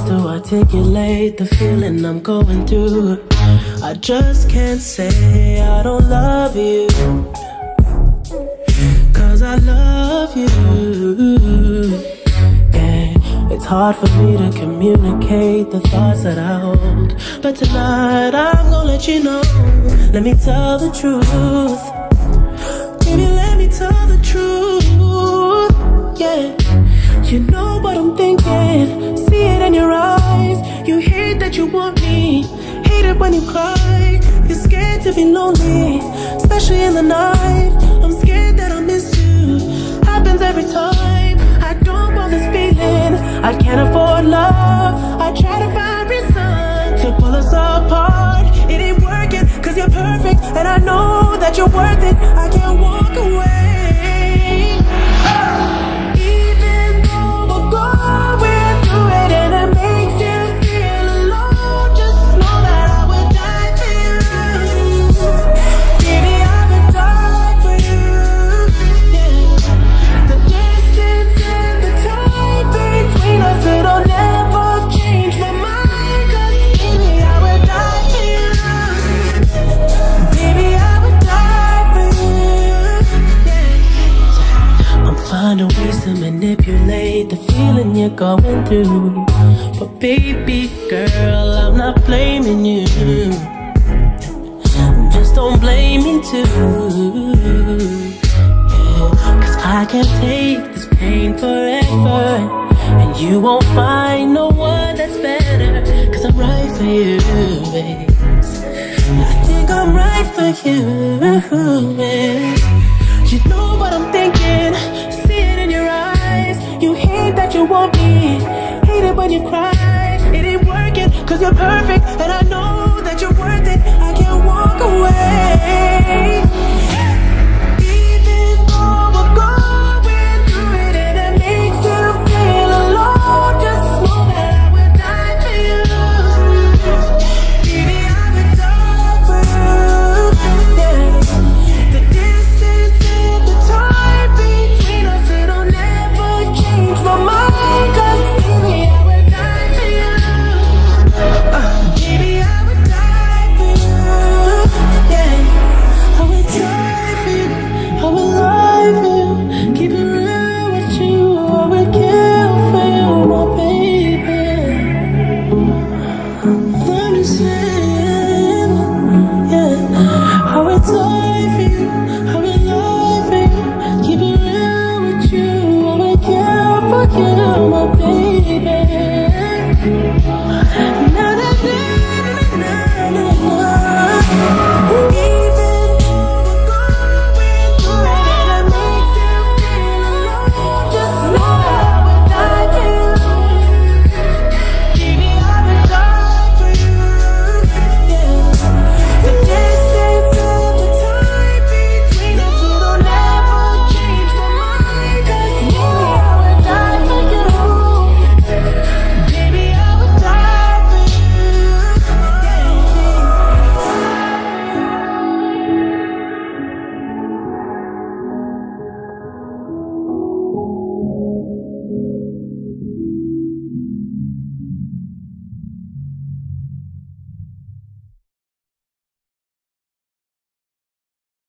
words to articulate the feeling I'm going through. I just can't say I don't love you, 'cause I love you. It's hard for me to communicate the thoughts that I hold, but tonight I'm gonna let you know. Let me tell the truth, baby, let me tell the truth. Yeah, you know what I'm thinking, see it in your eyes. You hate that you want me, hate it when you cry. You're scared to be lonely, especially in the night. I'm scared that I'll miss you, happens every time. I don't want this feeling, I can't afford love. I try to find reason to pull us apart. It ain't working, 'cause you're perfect, and I know that you're worth it. I can't walk away. Even though we're going through it and it makes you feel alone, just know that I would die for you. Baby, I would die for you. Yeah. The distance and the time between us, it'll never change my mind. 'Cause baby, I would die for you. Baby, I would die for you. Yeah. I'm finding ways to manipulate the feeling you're going through, but baby girl, I'm not blaming you. Just don't blame me too, yeah. 'Cause I can't take this pain forever, and you won't find no one that's better. 'Cause I'm right for you, babe. I think I'm right for you, babe. You know what I'm thinking, you hate that you want me, hate it when you cry. It ain't working, 'cause you're perfect, and I know that you're worth it. I can't walk away. Even though we're going through it and it makes you feel alone, just know that I would die for you. Baby, I would die for you. Yeah. The distance and the time between us, it'll never change my mind, 'cause baby, I would die for you. Baby, I would die for you. Yeah, I would die for you. I would lie for you. Keep it real with you. I would kill for you, my baby. I'm just saying, yeah, I would die for you. I would lie for you. Keep it real with you. I would kill for you, my baby.